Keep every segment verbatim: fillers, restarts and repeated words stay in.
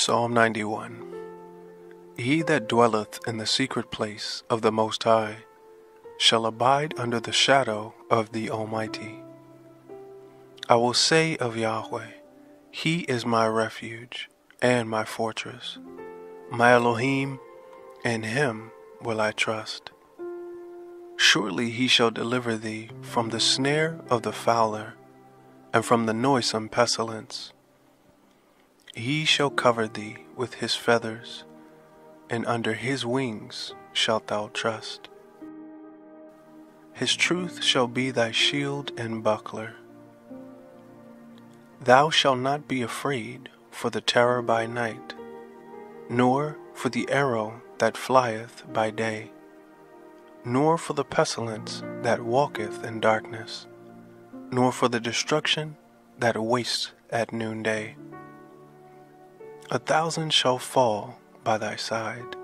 Psalm ninety-one. He that dwelleth in the secret place of the Most High shall abide under the shadow of the Almighty. I will say of Yahweh, He is my refuge and my fortress, my Elohim, in Him will I trust. Surely He shall deliver thee from the snare of the fowler and from the noisome pestilence. He shall cover thee with His feathers, and under His wings shalt thou trust. His truth shall be thy shield and buckler. Thou shalt not be afraid for the terror by night, nor for the arrow that flieth by day, nor for the pestilence that walketh in darkness, nor for the destruction that wastes at noonday. A thousand shall fall by thy side,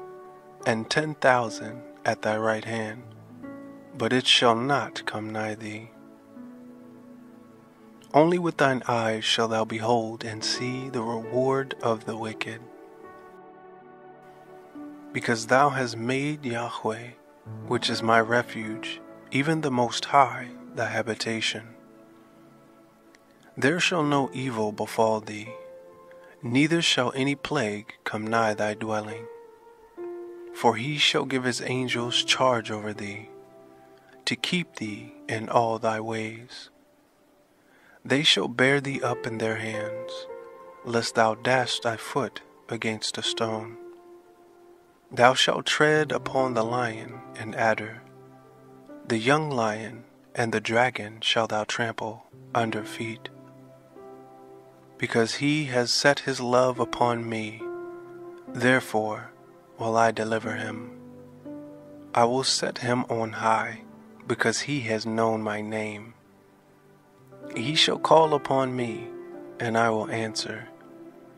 and ten thousand at thy right hand, but it shall not come nigh thee. Only with thine eyes shalt thou behold and see the reward of the wicked. Because thou hast made Yahweh, which is my refuge, even the Most High, thy habitation. There shall no evil befall thee, neither shall any plague come nigh thy dwelling. For He shall give His angels charge over thee, to keep thee in all thy ways. They shall bear thee up in their hands, lest thou dash thy foot against a stone. Thou shalt tread upon the lion and adder, the young lion and the dragon shalt thou trample under feet. Because He has set His love upon me, therefore will I deliver him. I will set him on high, because he has known my name. He shall call upon me, and I will answer.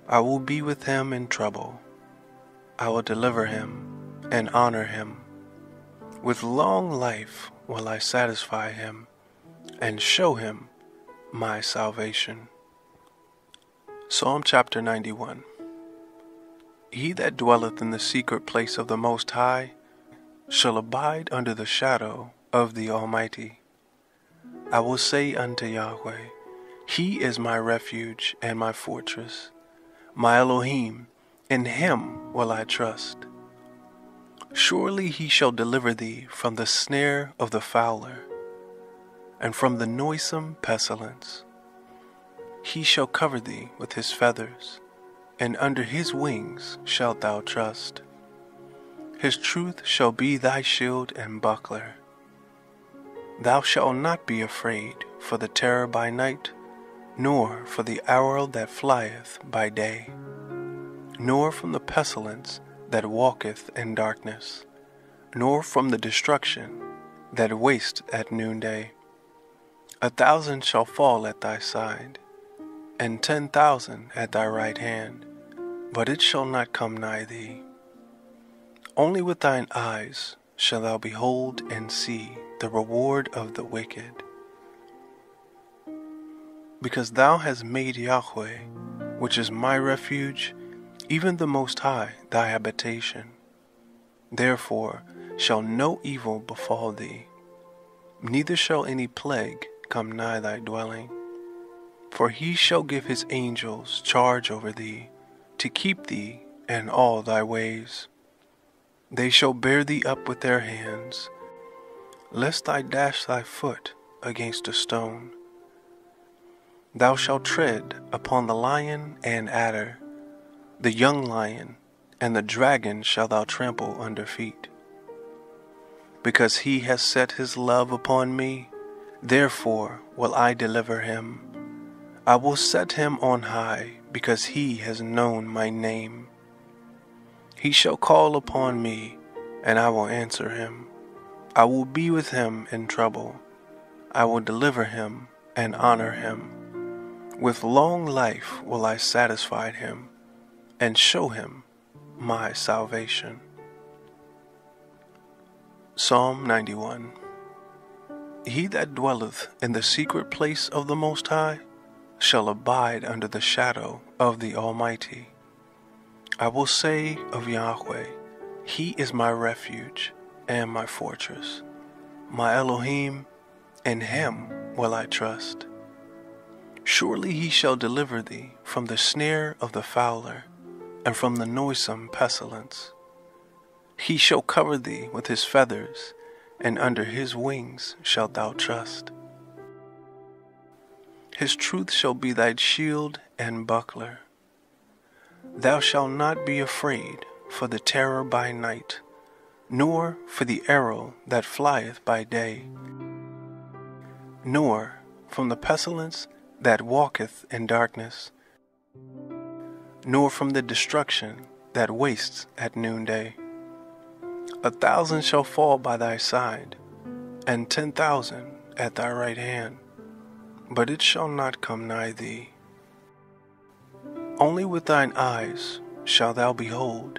I will be with him in trouble. I will deliver him and honor him. With long life will I satisfy him and show him my salvation. Psalm chapter ninety-one. He that dwelleth in the secret place of the Most High shall abide under the shadow of the Almighty. I will say unto Yahweh, He is my refuge and my fortress, my Elohim, in Him will I trust. Surely He shall deliver thee from the snare of the fowler and from the noisome pestilence. He shall cover thee with His feathers, and under His wings shalt thou trust. His truth shall be thy shield and buckler. Thou shalt not be afraid for the terror by night, nor for the arrow that flieth by day, nor from the pestilence that walketh in darkness, nor from the destruction that wasteth at noonday. A thousand shall fall at thy side, and ten thousand at thy right hand, but it shall not come nigh thee. Only with thine eyes shalt thou behold and see the reward of the wicked. Because thou hast made Yahweh, which is my refuge, even the Most High, thy habitation, therefore shall no evil befall thee, neither shall any plague come nigh thy dwelling. For He shall give His angels charge over thee, to keep thee in all thy ways. They shall bear thee up with their hands, lest thou dash thy foot against a stone. Thou shalt tread upon the lion and adder, the young lion and the dragon shalt thou trample under feet. Because He has set His love upon me, therefore will I deliver him. I will set him on high, because he has known my name. He shall call upon me, and I will answer him. I will be with him in trouble. I will deliver him and honor him. With long life will I satisfy him, and show him my salvation. Psalm ninety-one. He that dwelleth in the secret place of the Most High shall abide under the shadow of the Almighty. I will say of Yahweh, He is my refuge and my fortress, my Elohim, in Him will I trust. Surely He shall deliver thee from the snare of the fowler and from the noisome pestilence. He shall cover thee with His feathers, and under His wings shalt thou trust. His truth shall be thy shield and buckler. Thou shalt not be afraid for the terror by night, nor for the arrow that flieth by day, nor from the pestilence that walketh in darkness, nor from the destruction that wastes at noonday. A thousand shall fall by thy side, and ten thousand at thy right hand, but it shall not come nigh thee. Only with thine eyes shalt thou behold,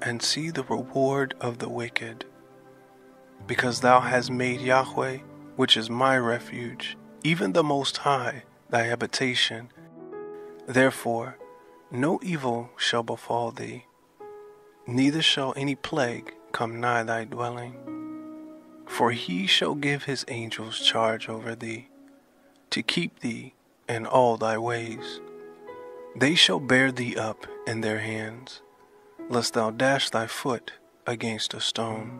and see the reward of the wicked. Because thou hast made Yahweh, which is my refuge, even the Most High, thy habitation, therefore no evil shall befall thee, neither shall any plague come nigh thy dwelling. For He shall give His angels charge over thee, to keep thee in all thy ways. They shall bear thee up in their hands, lest thou dash thy foot against a stone.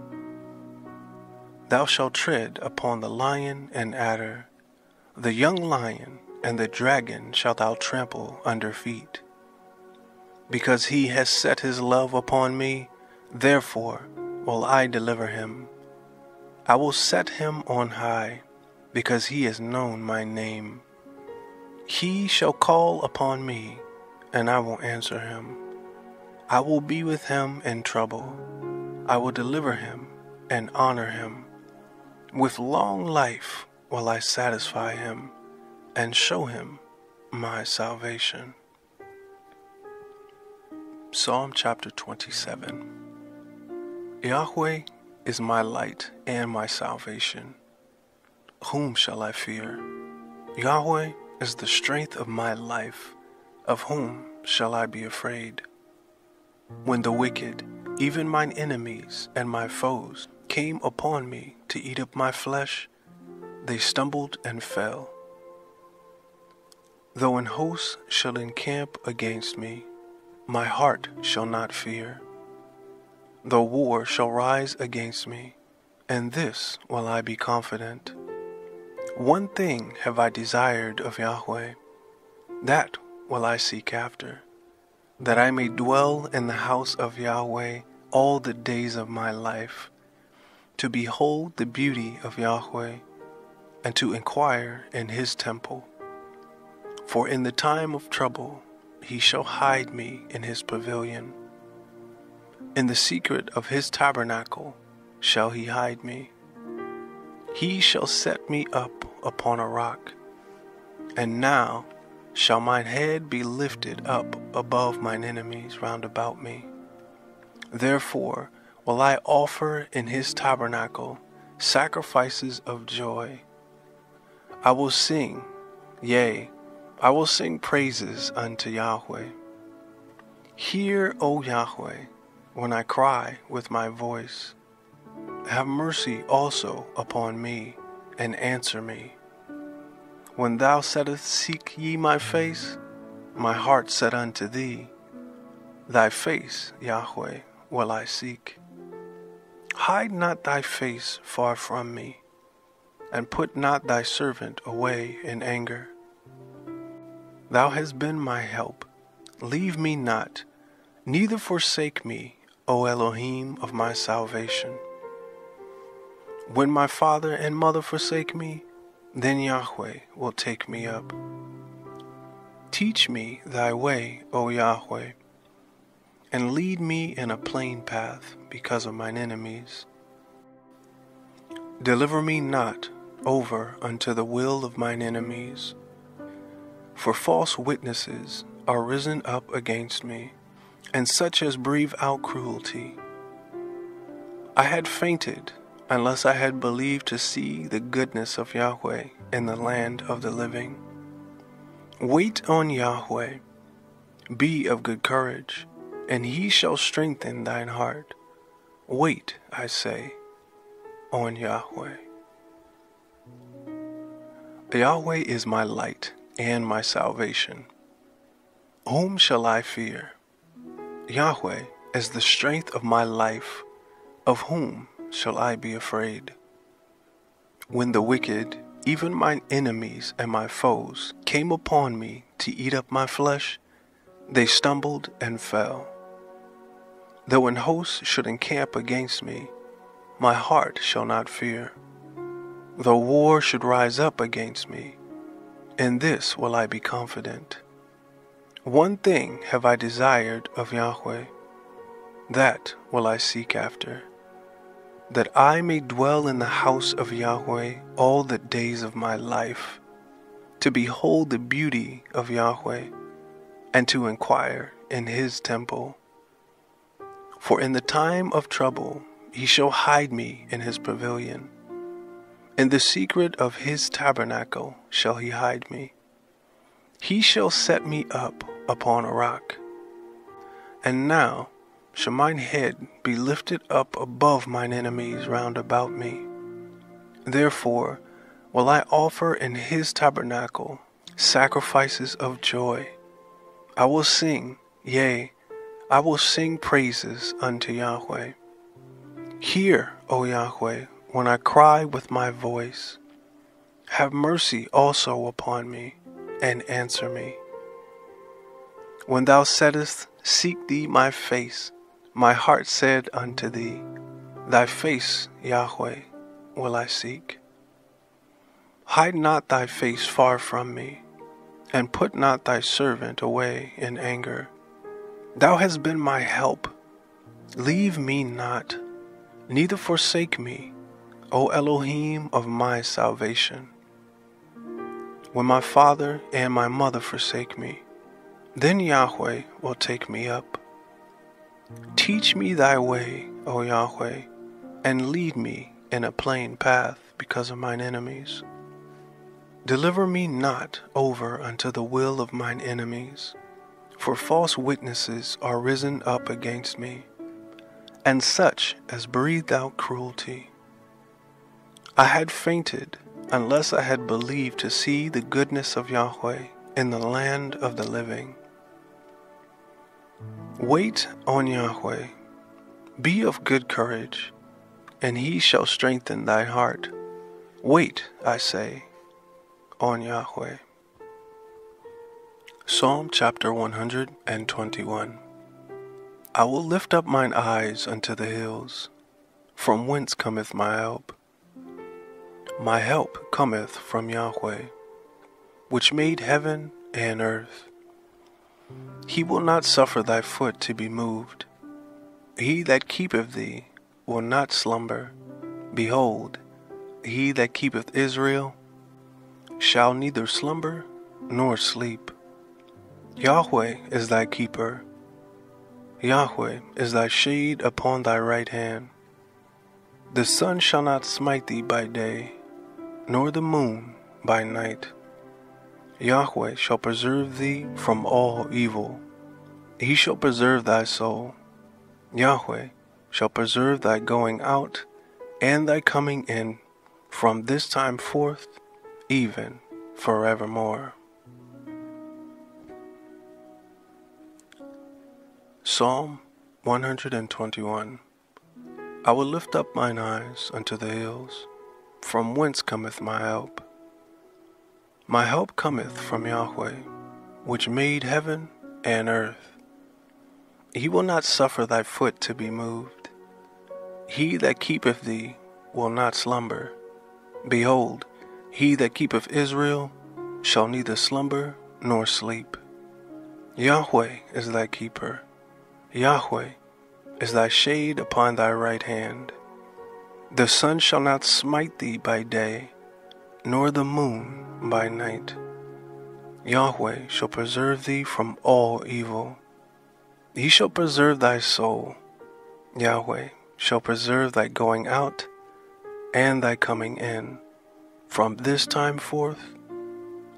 Thou shalt tread upon the lion and adder, the young lion and the dragon shalt thou trample under feet. Because he has set his love upon me, therefore will I deliver him. I will set him on high, because he has known my name. He shall call upon me, and I will answer him. I will be with him in trouble. I will deliver him and honor him. With long life will I satisfy him and show him my salvation. Psalm chapter twenty-seven. Yahweh is my light and my salvation. Whom shall I fear? Yahweh is the strength of my life. Of whom shall I be afraid? When the wicked, even mine enemies and my foes, came upon me to eat up my flesh, they stumbled and fell. Though an host shall encamp against me, my heart shall not fear. Though war shall rise against me, in this will I be confident. One thing have I desired of Yahweh, that will I seek after, that I may dwell in the house of Yahweh all the days of my life, to behold the beauty of Yahweh, and to inquire in His temple. For in the time of trouble He shall hide me in His pavilion. In the secret of His tabernacle shall He hide me. He shall set me up upon a rock, and now shall mine head be lifted up above mine enemies round about me. Therefore will I offer in His tabernacle sacrifices of joy. I will sing, yea, I will sing praises unto Yahweh. Hear, O Yahweh, when I cry with my voice. Have mercy also upon me, and answer me. When thou saidest, Seek ye my face, my heart said unto thee, Thy face, Yahweh, will I seek. Hide not thy face far from me, and put not thy servant away in anger. Thou hast been my help. Leave me not, neither forsake me, O Elohim of my salvation. When my father and mother forsake me, then Yahweh will take me up. Teach me thy way, O Yahweh, and lead me in a plain path because of mine enemies. Deliver me not over unto the will of mine enemies, for false witnesses are risen up against me, and such as breathe out cruelty. I had fainted unless I had believed to see the goodness of Yahweh in the land of the living. Wait on Yahweh, be of good courage, and he shall strengthen thine heart. Wait, I say, on Yahweh. Yahweh is my light and my salvation. Whom shall I fear? Yahweh is the strength of my life. Of whom shall I be afraid? When the wicked, even mine enemies and my foes, came upon me to eat up my flesh, they stumbled and fell. Though an host should encamp against me, my heart shall not fear. Though war should rise up against me, in this will I be confident. One thing have I desired of Yahweh, that will I seek after, that I may dwell in the house of Yahweh all the days of my life, to behold the beauty of Yahweh, and to inquire in his temple. For in the time of trouble he shall hide me in his pavilion. In the secret of his tabernacle shall he hide me. He shall set me up upon a rock. And now shall mine head be lifted up above mine enemies round about me. Therefore will I offer in his tabernacle sacrifices of joy. I will sing, yea, I will sing praises unto Yahweh. Hear, O Yahweh, when I cry with my voice. Have mercy also upon me, and answer me. When thou saidest, Seek thee my face, my heart said unto thee, Thy face, Yahweh, will I seek. Hide not thy face far from me, and put not thy servant away in anger. Thou hast been my help. Leave me not, neither forsake me, O Elohim of my salvation. When my father and my mother forsake me, then Yahweh will take me up. Teach me thy way, O Yahweh, and lead me in a plain path because of mine enemies. Deliver me not over unto the will of mine enemies, for false witnesses are risen up against me, and such as breathe out cruelty. I had fainted unless I had believed to see the goodness of Yahweh in the land of the living. Wait on Yahweh, be of good courage, and he shall strengthen thy heart. Wait, I say, on Yahweh. Psalm chapter one hundred twenty-one. I will lift up mine eyes unto the hills, from whence cometh my help. My help cometh from Yahweh, which made heaven and earth. He will not suffer thy foot to be moved. He that keepeth thee will not slumber. Behold, he that keepeth Israel shall neither slumber nor sleep. Yahweh is thy keeper. Yahweh is thy shade upon thy right hand. The sun shall not smite thee by day, nor the moon by night. Yahweh shall preserve thee from all evil. He shall preserve thy soul. Yahweh shall preserve thy going out and thy coming in from this time forth, even forevermore. Psalm one hundred twenty-one. I will lift up mine eyes unto the hills, from whence cometh my help. My help cometh from Yahweh, which made heaven and earth. He will not suffer thy foot to be moved. He that keepeth thee will not slumber. Behold, he that keepeth Israel shall neither slumber nor sleep. Yahweh is thy keeper. Yahweh is thy shade upon thy right hand. The sun shall not smite thee by day, nor the moon by night. Yahweh shall preserve thee from all evil. He shall preserve thy soul. Yahweh shall preserve thy going out and thy coming in, from this time forth,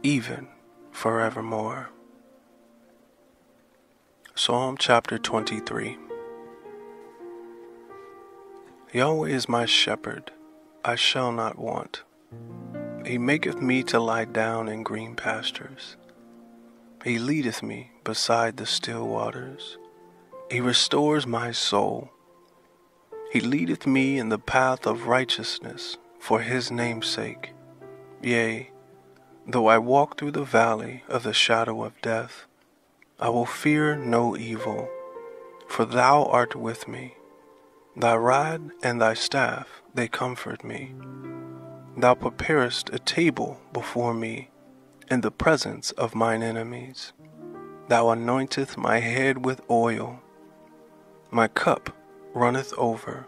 even forevermore. Psalm chapter twenty-three. Yahweh is my shepherd, I shall not want. He maketh me to lie down in green pastures. He leadeth me beside the still waters. He restores my soul. He leadeth me in the path of righteousness for his name's sake. Yea, though I walk through the valley of the shadow of death, I will fear no evil, for thou art with me. Thy rod and thy staff, they comfort me. Thou preparest a table before me in the presence of mine enemies. Thou anointest my head with oil. My cup runneth over.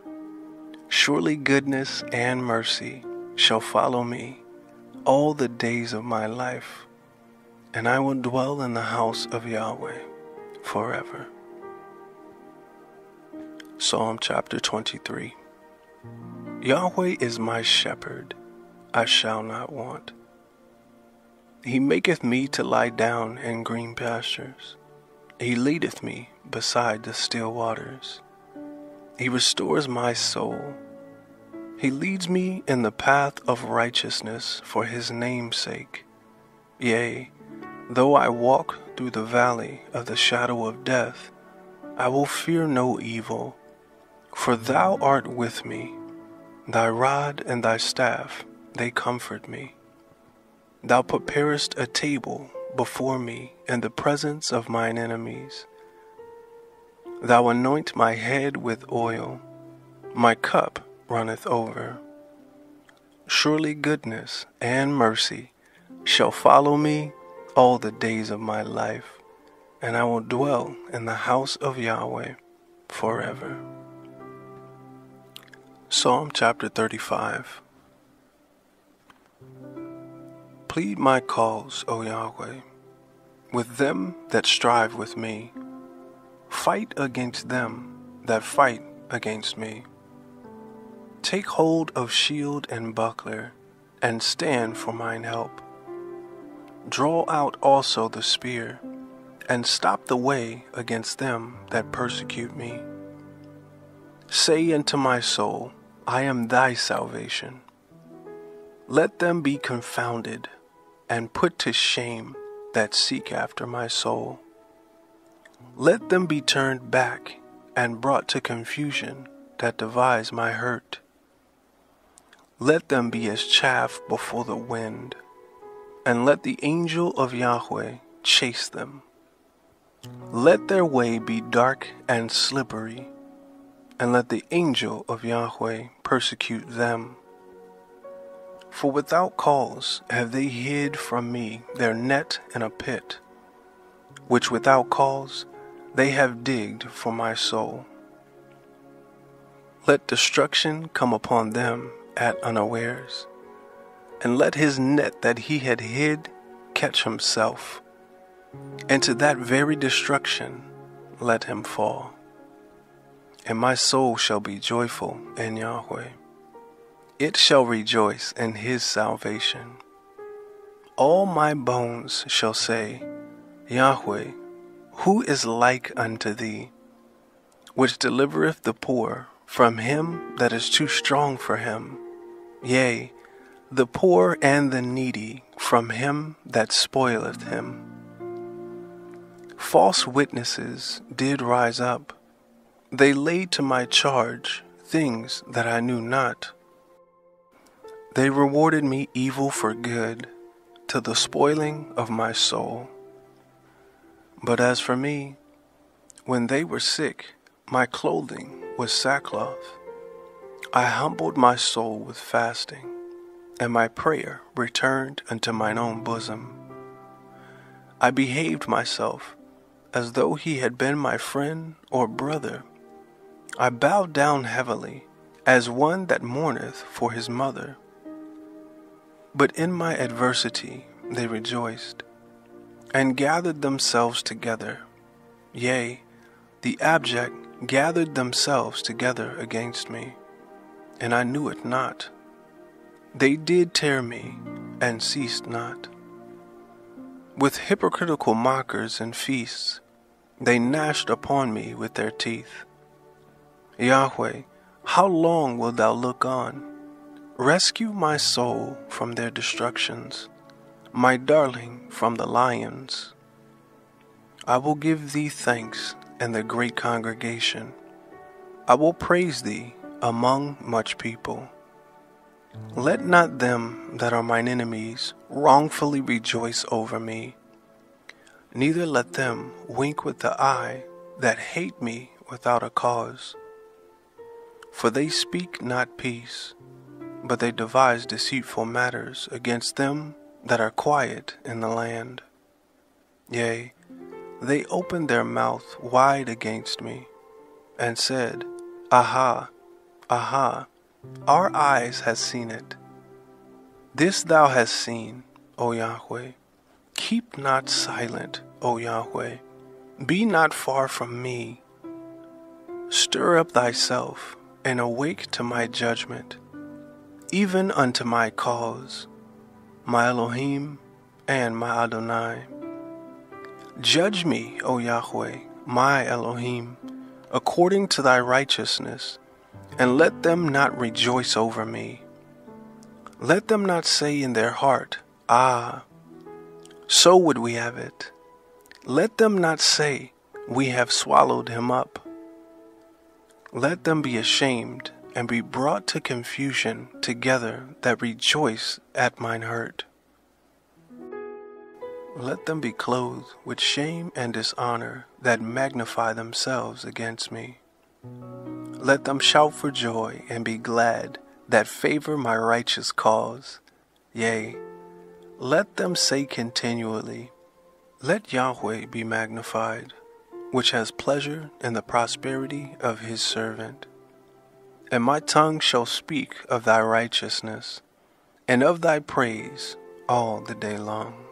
Surely goodness and mercy shall follow me all the days of my life, and I will dwell in the house of Yahweh forever. Psalm chapter twenty-three. Yahweh is my shepherd, I shall not want. He maketh me to lie down in green pastures. He leadeth me beside the still waters. He restores my soul. He leads me in the path of righteousness for his name's sake. Yea, though I walk through the valley of the shadow of death, I will fear no evil, for thou art with me. Thy rod and thy staff, they comfort me. Thou preparest a table before me in the presence of mine enemies. Thou anoint my head with oil. My cup runneth over. Surely goodness and mercy shall follow me all the days of my life, and I will dwell in the house of Yahweh forever. Psalm chapter thirty-five. Plead my cause, O Yahweh, with them that strive with me. Fight against them that fight against me. Take hold of shield and buckler, and stand for mine help. Draw out also the spear, and stop the way against them that persecute me. Say unto my soul, I am thy salvation. Let them be confounded and put to shame that seek after my soul. Let them be turned back and brought to confusion that devise my hurt. Let them be as chaff before the wind, and let the angel of Yahweh chase them. Let their way be dark and slippery, and let the angel of Yahweh persecute them. For without cause have they hid from me their net in a pit, which without cause they have digged for my soul. Let destruction come upon them at unawares, and let his net that he had hid catch himself, and to that very destruction let him fall. And my soul shall be joyful in Yahweh. It shall rejoice in his salvation. All my bones shall say, Yahweh, who is like unto thee, which delivereth the poor from him that is too strong for him, yea, the poor and the needy from him that spoileth him. False witnesses did rise up. They laid to my charge things that I knew not. They rewarded me evil for good, to the spoiling of my soul. But as for me, when they were sick, my clothing was sackcloth. I humbled my soul with fasting, and my prayer returned unto mine own bosom. I behaved myself as though he had been my friend or brother. I bowed down heavily, as one that mourneth for his mother. But in my adversity they rejoiced, and gathered themselves together. Yea, the abject gathered themselves together against me, and I knew it not. They did tear me, and ceased not. With hypocritical mockers and feasts, They gnashed upon me with their teeth. Yahweh, how long wilt thou look on? Rescue my soul from their destructions, my darling from the lions. I will give thee thanks in the great congregation. I will praise thee among much people. Let not them that are mine enemies wrongfully rejoice over me. Neither let them wink with the eye that hate me without a cause. For they speak not peace, but they devise deceitful matters against them that are quiet in the land. Yea, they opened their mouth wide against me, and said, Aha, aha, our eyes has seen it. This thou hast seen, O Yahweh. Keep not silent, O Yahweh. Be not far from me. Stir up thyself, and awake to my judgment, even unto my cause, my Elohim and my Adonai. Judge me, O Yahweh, my Elohim, according to thy righteousness, and let them not rejoice over me. Let them not say in their heart, Ah, so would we have it. Let them not say, We have swallowed him up. Let them be ashamed and be brought to confusion together that rejoice at mine hurt. Let them be clothed with shame and dishonor that magnify themselves against me. Let them shout for joy and be glad that favor my righteous cause. Yea, let them say continually, Let Yahweh be magnified, which has pleasure in the prosperity of his servant. And my tongue shall speak of thy righteousness, and of thy praise all the day long.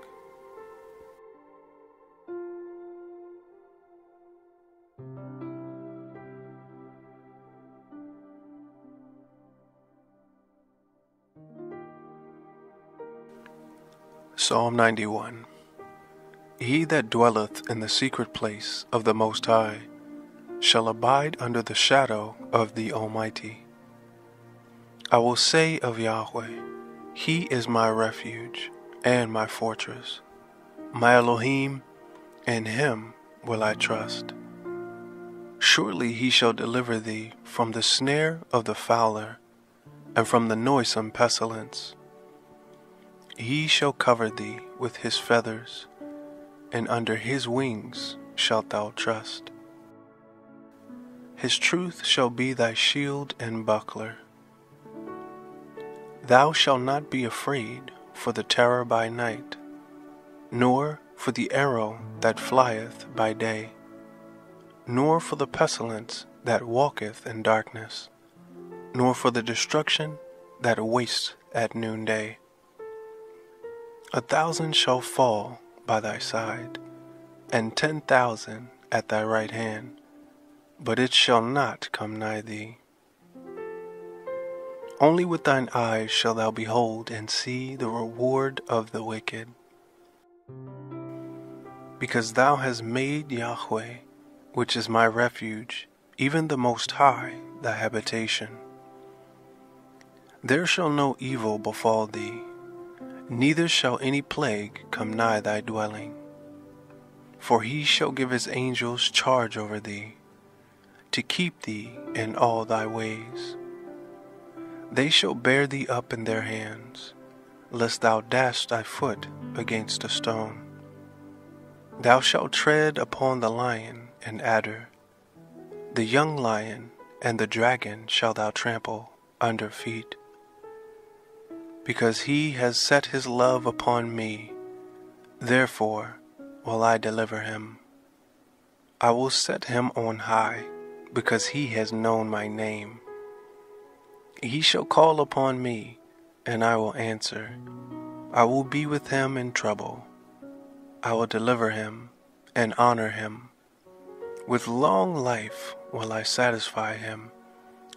Psalm ninety-one. He that dwelleth in the secret place of the Most High shall abide under the shadow of the Almighty. I will say of Yahweh, He is my refuge and my fortress, my Elohim, in Him will I trust. Surely He shall deliver thee from the snare of the fowler and from the noisome pestilence. He shall cover thee with His feathers, and under His wings shalt thou trust. His truth shall be thy shield and buckler. Thou shalt not be afraid for the terror by night, nor for the arrow that flieth by day, nor for the pestilence that walketh in darkness, nor for the destruction that wastes at noonday. A thousand shall fall by thy side, and ten thousand at thy right hand, but it shall not come nigh thee. Only with thine eyes shalt thou behold and see the reward of the wicked. Because thou hast made Yahweh, which is my refuge, even the Most High, thy habitation. There shall no evil befall thee, neither shall any plague come nigh thy dwelling. For he shall give his angels charge over thee, to keep thee in all thy ways. They shall bear thee up in their hands, lest thou dash thy foot against a stone. Thou shalt tread upon the lion and adder, the young lion and the dragon shalt thou trample under feet. Because he has set his love upon me, therefore will I deliver him. I will set him on high, because he has known my name. He shall call upon me, and I will answer. I will be with him in trouble. I will deliver him and honor him. With long life will I satisfy him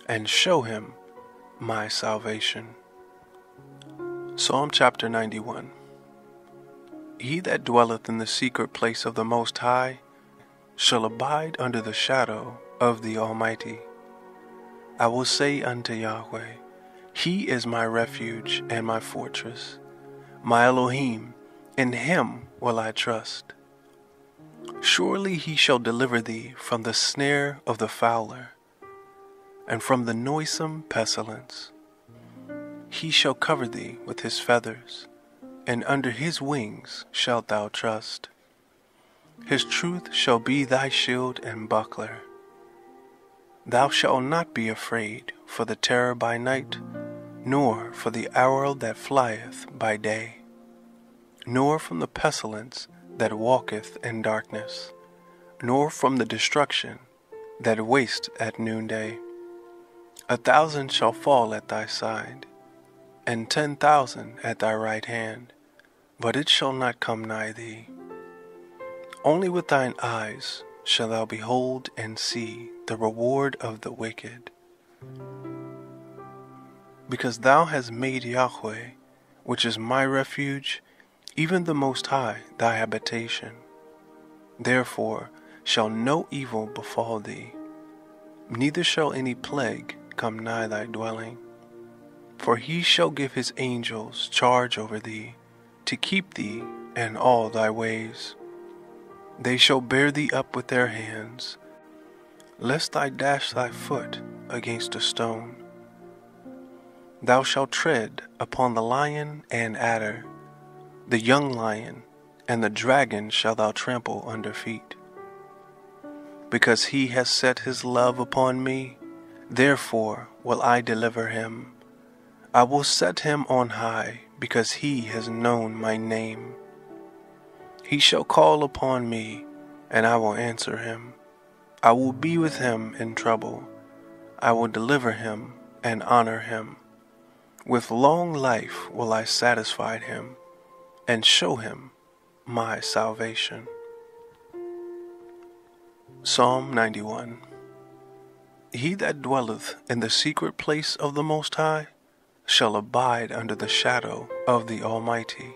and show him my salvation. Psalm chapter ninety-one. He that dwelleth in the secret place of the Most High shall abide under the shadow of the Almighty. I will say unto Yahweh, He is my refuge and my fortress, my Elohim, in Him will I trust. Surely He shall deliver thee from the snare of the fowler, and from the noisome pestilence. He shall cover thee with His feathers, and under His wings shalt thou trust. His truth shall be thy shield and buckler. Thou shalt not be afraid for the terror by night, nor for the arrow that flieth by day, nor from the pestilence that walketh in darkness, nor from the destruction that wasteth at noonday. A thousand shall fall at thy side, and ten thousand at thy right hand, but it shall not come nigh thee. Only with thine eyes shalt thou behold and see the reward of the wicked. Because thou hast made Yahweh, which is my refuge, even the Most High, thy habitation, therefore shall no evil befall thee, neither shall any plague come nigh thy dwelling. For He shall give His angels charge over thee, to keep thee in all thy ways. They shall bear thee up with their hands, lest thou dash thy foot against a stone. Thou shalt tread upon the lion and adder, the young lion and the dragon shalt thou trample under feet. Because he has set his love upon me, therefore will I deliver him. I will set him on high, because he has known my name. He shall call upon me, and I will answer him. I will be with him in trouble. I will deliver him and honor him. With long life will I satisfy him, and show him my salvation. Psalm ninety-one. He that dwelleth in the secret place of the Most High shall abide under the shadow of the Almighty.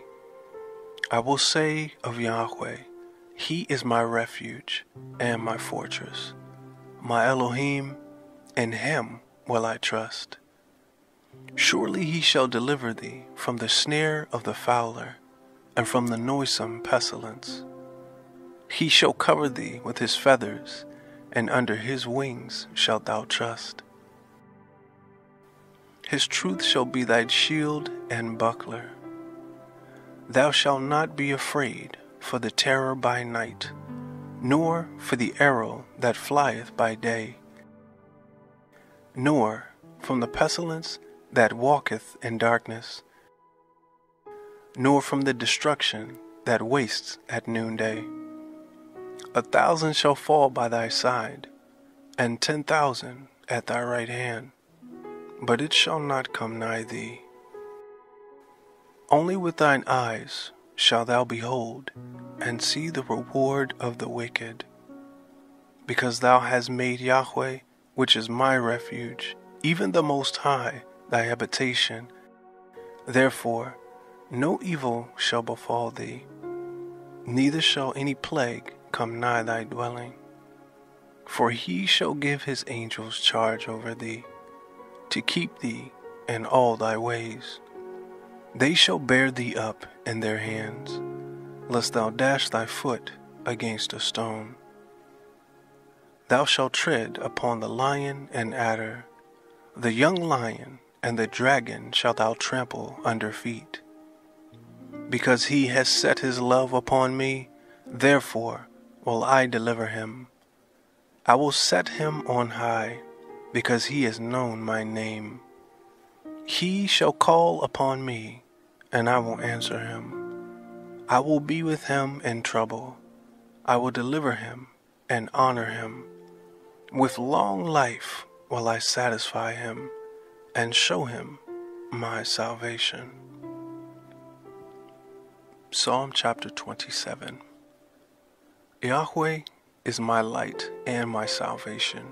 I will say of Yahweh, He is my refuge and my fortress, my Elohim, in Him will I trust. Surely He shall deliver thee from the snare of the fowler, and from the noisome pestilence. He shall cover thee with His feathers, and under His wings shalt thou trust. His truth shall be thy shield and buckler. Thou shalt not be afraid for the terror by night, nor for the arrow that flieth by day, nor from the pestilence that walketh in darkness, nor from the destruction that wastes at noonday. A thousand shall fall by thy side, and ten thousand at thy right hand, but it shall not come nigh thee. Only with thine eyes shalt thou behold, and see the reward of the wicked. Because thou hast made Yahweh, which is my refuge, even the Most High, thy habitation, therefore no evil shall befall thee, neither shall any plague come nigh thy dwelling. For He shall give His angels charge over thee, to keep thee in all thy ways. They shall bear thee up in their hands, lest thou dash thy foot against a stone. Thou shalt tread upon the lion and adder, the young lion and the dragon shalt thou trample under feet. Because he has set his love upon me, therefore will I deliver him. I will set him on high, because he has known my name. He shall call upon me, and I will answer him. I will be with him in trouble. I will deliver him and honor him. With long life will I satisfy him, and show him my salvation. Psalm chapter twenty-seven. Yahweh is my light and my salvation.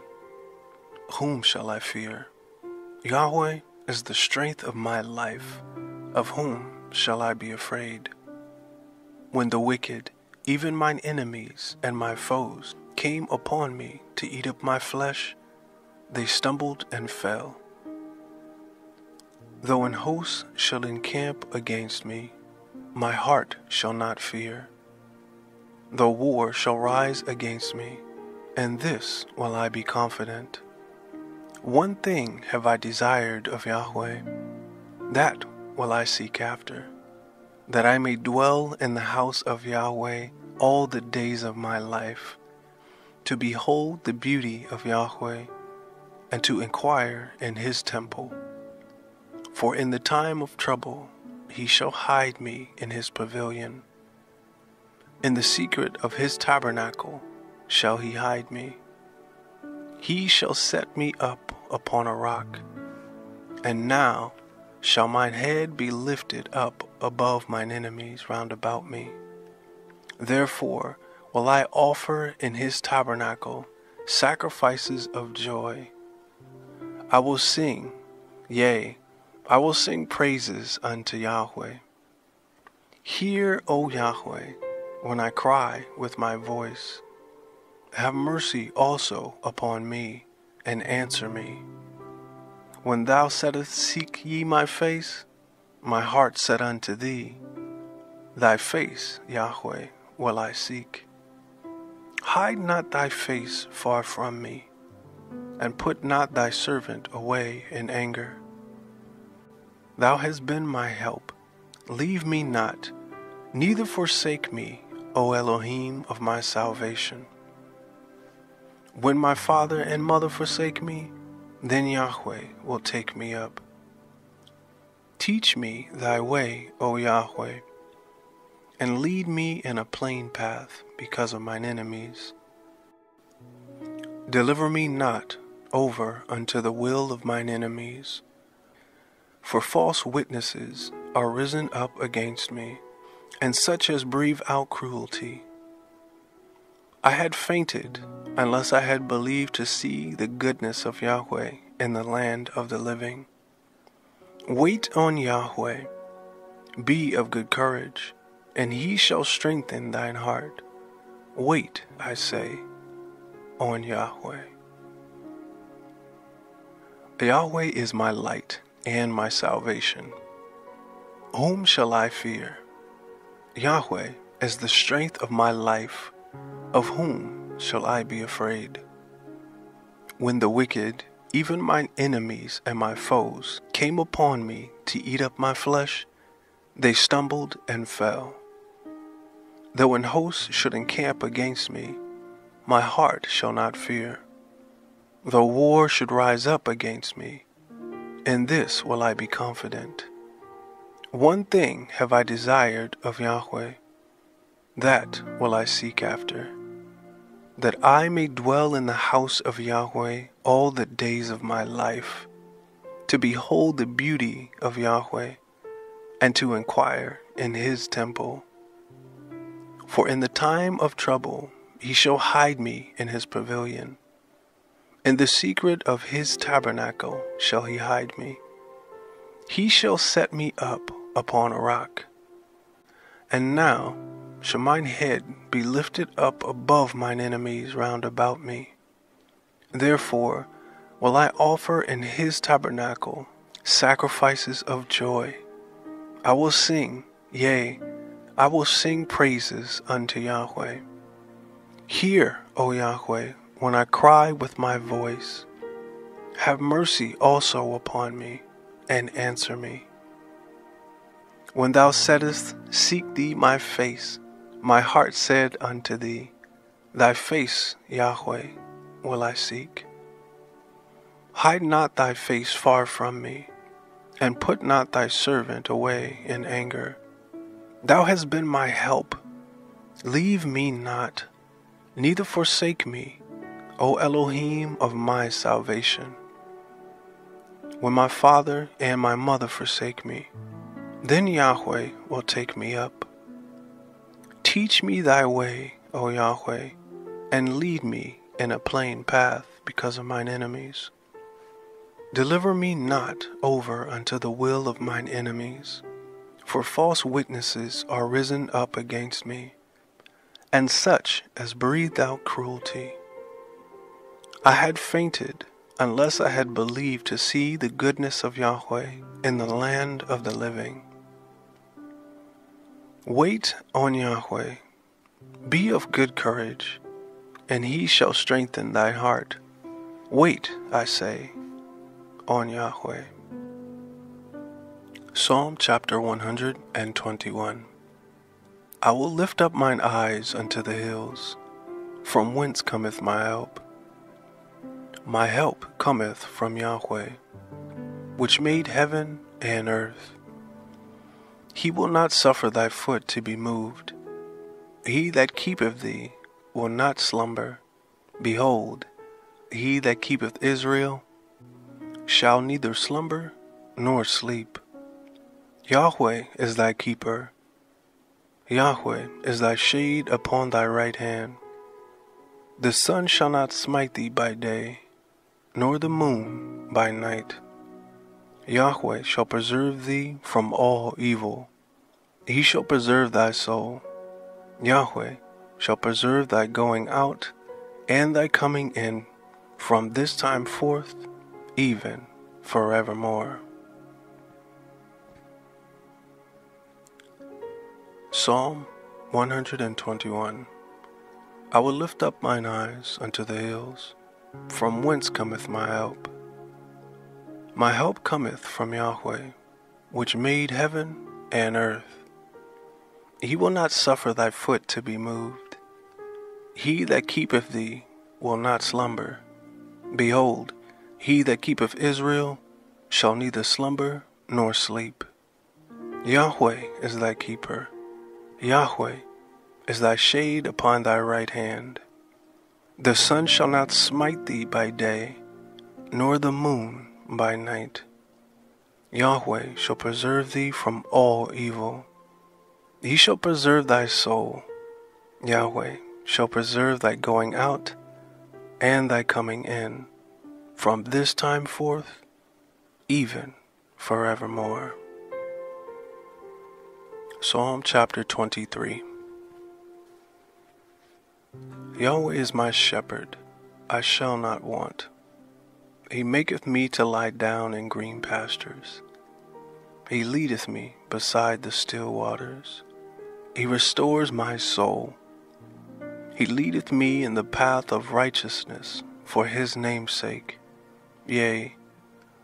Whom shall I fear? Yahweh is the strength of my life. Of whom shall I be afraid? When the wicked, even mine enemies and my foes, came upon me to eat up my flesh, they stumbled and fell. Though an host shall encamp against me, my heart shall not fear. Though war shall rise against me, and this will I be confident. One thing have I desired of Yahweh, that will I seek after, that I may dwell in the house of Yahweh all the days of my life, to behold the beauty of Yahweh, and to inquire in his temple. For in the time of trouble he shall hide me in his pavilion. In the secret of his tabernacle shall he hide me. He shall set me up upon a rock, and now shall mine head be lifted up above mine enemies round about me. Therefore will I offer in his tabernacle sacrifices of joy. I will sing, yea, I will sing praises unto Yahweh. Hear, O Yahweh, when I cry with my voice. Have mercy also upon me, and answer me. When thou saidest, Seek ye my face, my heart said unto thee, Thy face, Yahweh, will I seek. Hide not thy face far from me, and put not thy servant away in anger. Thou hast been my help, leave me not, neither forsake me, O Elohim of my salvation. When my father and mother forsake me, then Yahweh will take me up. Teach me thy way, O Yahweh, and lead me in a plain path because of mine enemies. Deliver me not over unto the will of mine enemies, for false witnesses are risen up against me, and such as breathe out cruelty. I had fainted unless I had believed to see the goodness of Yahweh in the land of the living. Wait on Yahweh, be of good courage, and he shall strengthen thine heart. Wait, I say, on Yahweh. Yahweh is my light and my salvation. Whom shall I fear? Yahweh is the strength of my life. Of whom shall I be afraid? When the wicked, even mine enemies and my foes, came upon me to eat up my flesh, they stumbled and fell. Though an host should encamp against me, my heart shall not fear. Though war should rise up against me, in this will I be confident. One thing have I desired of Yahweh, that will I seek after, that I may dwell in the house of Yahweh all the days of my life, to behold the beauty of Yahweh, and to inquire in his temple. For in the time of trouble he shall hide me in his pavilion. In the secret of his tabernacle shall he hide me. He shall set me up upon a rock. And now shall mine head be lifted up above mine enemies round about me. Therefore will I offer in his tabernacle sacrifices of joy. I will sing, yea, I will sing praises unto Yahweh. Hear, O Yahweh, when I cry with my voice. Have mercy also upon me, and answer me. When thou saidest, Seek thee my face, my heart said unto thee, Thy face, Yahweh, will I seek. Hide not thy face far from me, and put not thy servant away in anger. Thou hast been my help, leave me not, neither forsake me, O Elohim of my salvation. When my father and my mother forsake me, then Yahweh will take me up. Teach me thy way, O Yahweh, and lead me in a plain path because of mine enemies. Deliver me not over unto the will of mine enemies, for false witnesses are risen up against me, and such as breathed out cruelty. I had fainted unless I had believed to see the goodness of Yahweh in the land of the living. Wait on Yahweh, be of good courage, and he shall strengthen thy heart. Wait, I say, on Yahweh. Psalm chapter one hundred twenty-one. I will lift up mine eyes unto the hills, from whence cometh my help? My help cometh from Yahweh, which made heaven and earth. He will not suffer thy foot to be moved. He that keepeth thee will not slumber. Behold, he that keepeth Israel shall neither slumber nor sleep. Yahweh is thy keeper. Yahweh is thy shade upon thy right hand. The sun shall not smite thee by day, nor the moon by night. Yahweh shall preserve thee from all evil. He shall preserve thy soul. Yahweh shall preserve thy going out and thy coming in from this time forth, even forevermore. Psalm one hundred twenty-one. I will lift up mine eyes unto the hills, from whence cometh my help? My help cometh from Yahweh, which made heaven and earth. He will not suffer thy foot to be moved. He that keepeth thee will not slumber. Behold, he that keepeth Israel shall neither slumber nor sleep. Yahweh is thy keeper. Yahweh is thy shade upon thy right hand. The sun shall not smite thee by day, nor the moon by night. Yahweh shall preserve thee from all evil. He shall preserve thy soul. Yahweh shall preserve thy going out and thy coming in from this time forth, even forevermore. Psalm chapter twenty-three. Yahweh is my shepherd, I shall not want. He maketh me to lie down in green pastures. He leadeth me beside the still waters. He restores my soul. He leadeth me in the path of righteousness for his name's sake. Yea,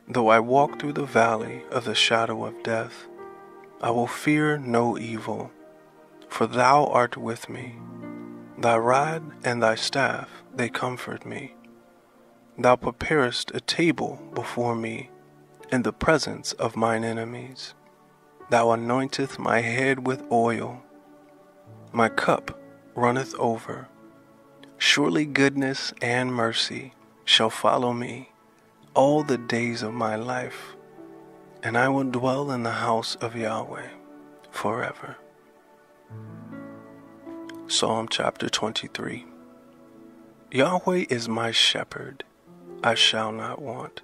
though I walk through the valley of the shadow of death, I will fear no evil, for thou art with me. Thy rod and thy staff, they comfort me. Thou preparest a table before me in the presence of mine enemies. Thou anointest my head with oil. My cup runneth over. Surely goodness and mercy shall follow me all the days of my life, and I will dwell in the house of Yahweh forever. Psalm chapter twenty-three. Yahweh is my shepherd, I shall not want.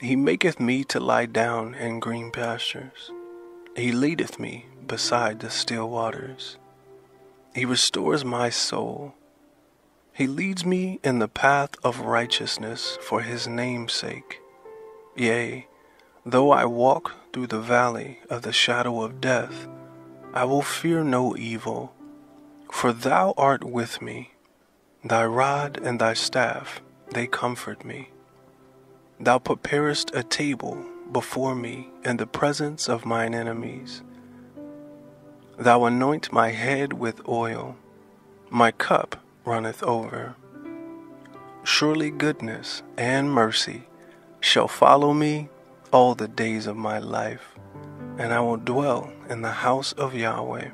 He maketh me to lie down in green pastures. He leadeth me beside the still waters. He restores my soul. He leads me in the path of righteousness for his name's sake. Yea, though I walk through the valley of the shadow of death, I will fear no evil, for thou art with me. Thy rod and thy staff, they comfort me. Thou preparest a table before me in the presence of mine enemies. Thou anoint my head with oil. My cup runneth over. Surely goodness and mercy shall follow me all the days of my life, and I will dwell in the house of Yahweh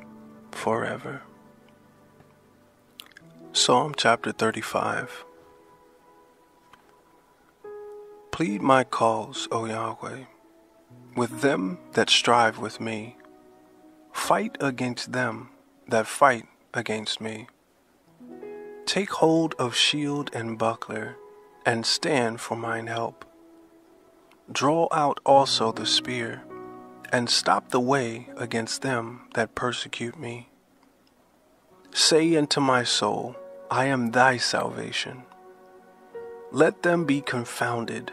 forever. Psalm chapter thirty-five. Plead my cause, O Yahweh, with them that strive with me. Fight against them that fight against me. Take hold of shield and buckler, and stand for mine help. Draw out also the spear, and stop the way against them that persecute me. Say unto my soul, I am thy salvation. Let them be confounded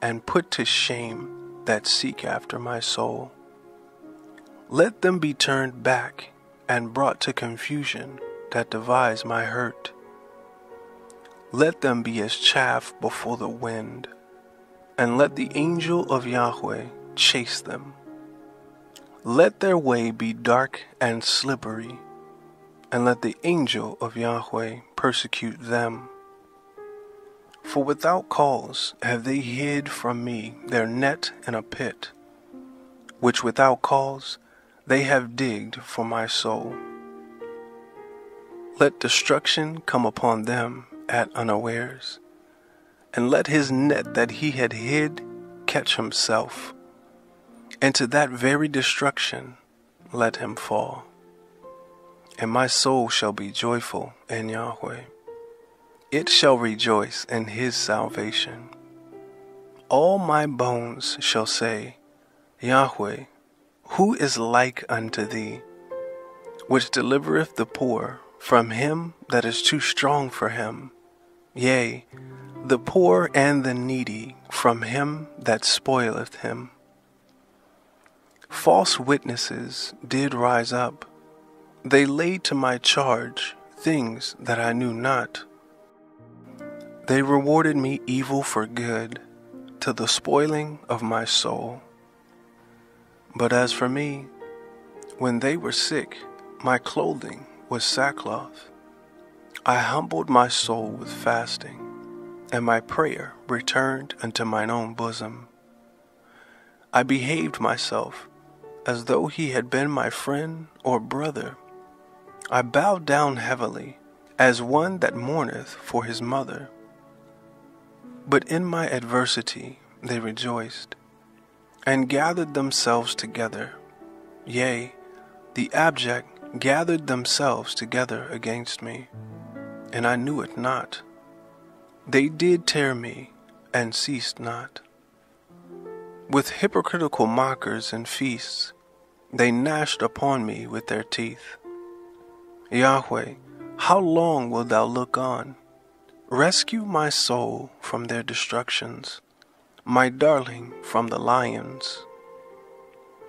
and put to shame that seek after my soul. Let them be turned back and brought to confusion that devise my hurt. Let them be as chaff before the wind, and let the angel of Yahweh chase them. Let their way be dark and slippery, and let the angel of Yahweh persecute them. For without cause have they hid from me their net in a pit, which without cause they have digged for my soul. Let destruction come upon them at unawares, and let his net that he had hid catch himself, and to that very destruction let him fall. And my soul shall be joyful in Yahweh. It shall rejoice in his salvation. All my bones shall say, Yahweh, who is like unto thee, which delivereth the poor from him that is too strong for him, yea, the poor and the needy from him that spoileth him. False witnesses did rise up. They laid to my charge things that I knew not. They rewarded me evil for good, to the spoiling of my soul. But as for me, when they were sick, my clothing was sackcloth. I humbled my soul with fasting, and my prayer returned unto mine own bosom. I behaved myself as though he had been my friend or brother. I bowed down heavily, as one that mourneth for his mother. But in my adversity they rejoiced, and gathered themselves together. Yea, the abject gathered themselves together against me, and I knew it not. They did tear me, and ceased not. With hypocritical mockers and feasts, they gnashed upon me with their teeth. Yahweh, how long wilt thou look on? Rescue my soul from their destructions, my darling from the lions.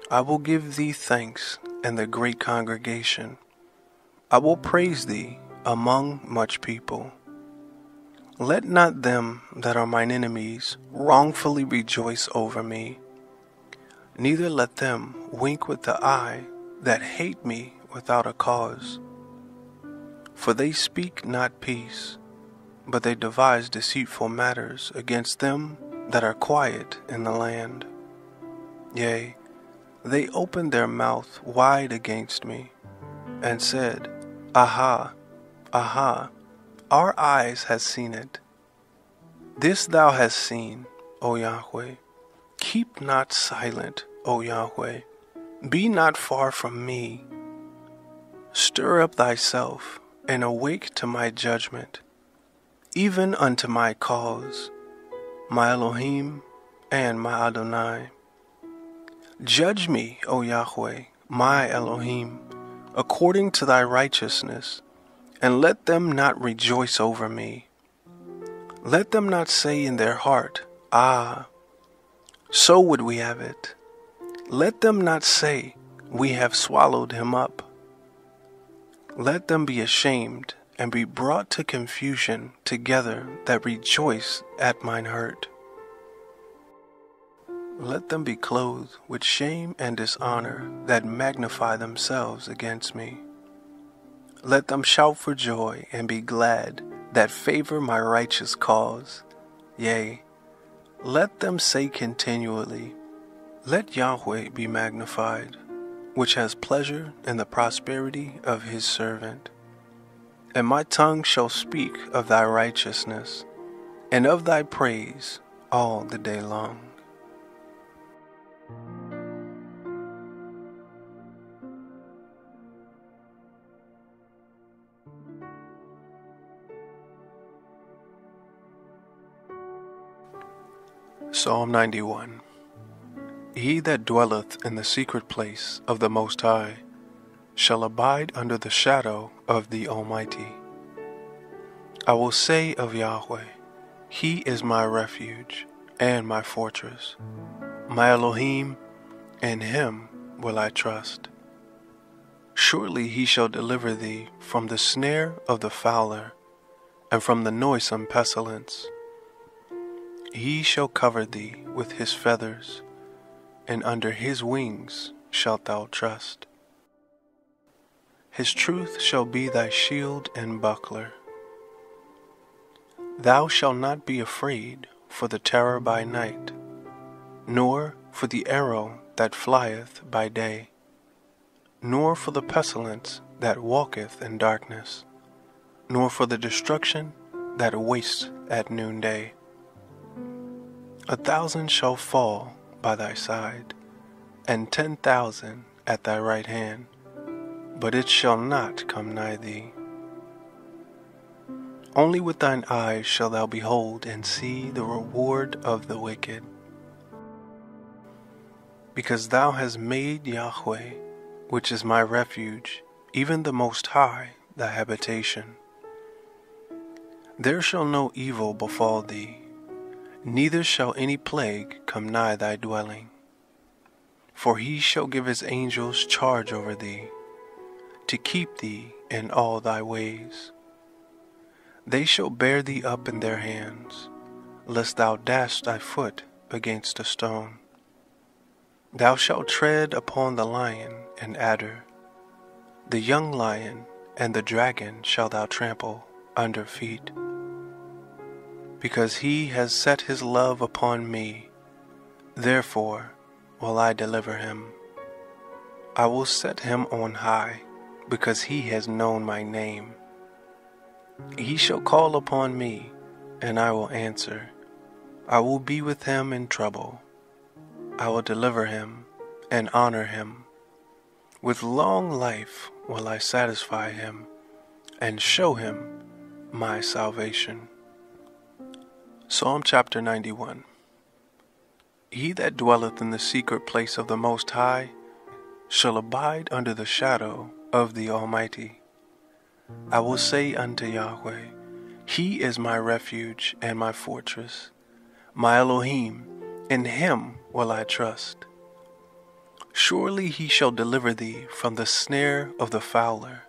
I will give thee thanks in the great congregation. I will praise thee among much people. Let not them that are mine enemies wrongfully rejoice over me, neither let them wink with the eye that hate me without a cause. For they speak not peace, but they devise deceitful matters against them that are quiet in the land. Yea, they opened their mouth wide against me, and said, Aha, aha, our eyes has seen it. This thou hast seen, O Yahweh. Keep not silent, O Yahweh. Be not far from me. Stir up thyself, and awake to my judgment, even unto my cause, my Elohim and my Adonai. Judge me, O Yahweh, my Elohim, according to thy righteousness, and let them not rejoice over me. Let them not say in their heart, Ah, so would we have it. Let them not say, We have swallowed him up. Let them be ashamed and be brought to confusion together that rejoice at mine hurt. Let them be clothed with shame and dishonor that magnify themselves against me. Let them shout for joy and be glad that favor my righteous cause. Yea, let them say continually, Let Yahweh be magnified, which has pleasure in the prosperity of his servant. And my tongue shall speak of thy righteousness, and of thy praise all the day long. Psalm ninety-one. He that dwelleth in the secret place of the Most High shall abide under the shadow of the Almighty. I will say of Yahweh, He is my refuge and my fortress, my Elohim, in Him will I trust. Surely He shall deliver thee from the snare of the fowler, and from the noisome pestilence. He shall cover thee with His feathers, and under His wings shalt thou trust. His truth shall be thy shield and buckler. Thou shalt not be afraid for the terror by night, nor for the arrow that flieth by day, nor for the pestilence that walketh in darkness, nor for the destruction that wastes at noonday. A thousand shall fall by thy side, and ten thousand at thy right hand, but it shall not come nigh thee. Only with thine eyes shalt thou behold and see the reward of the wicked. Because thou hast made Yahweh, which is my refuge, even the Most High, thy habitation. There shall no evil befall thee, neither shall any plague come nigh thy dwelling. For He shall give His angels charge over thee, to keep thee in all thy ways. They shall bear thee up in their hands, lest thou dash thy foot against a stone. Thou shalt tread upon the lion and adder, the young lion and the dragon shalt thou trample under feet. Because He has set His love upon me, therefore will I deliver Him. I will set Him on high, because He has known my name. He shall call upon me, and I will answer. I will be with him in trouble. I will deliver him and honor him. With long life will I satisfy him and show him my salvation. Psalm chapter ninety-one. He that dwelleth in the secret place of the Most High shall abide under the shadow of the Almighty. I will say unto Yahweh, He is my refuge and my fortress, my Elohim, in Him will I trust. Surely He shall deliver thee from the snare of the fowler,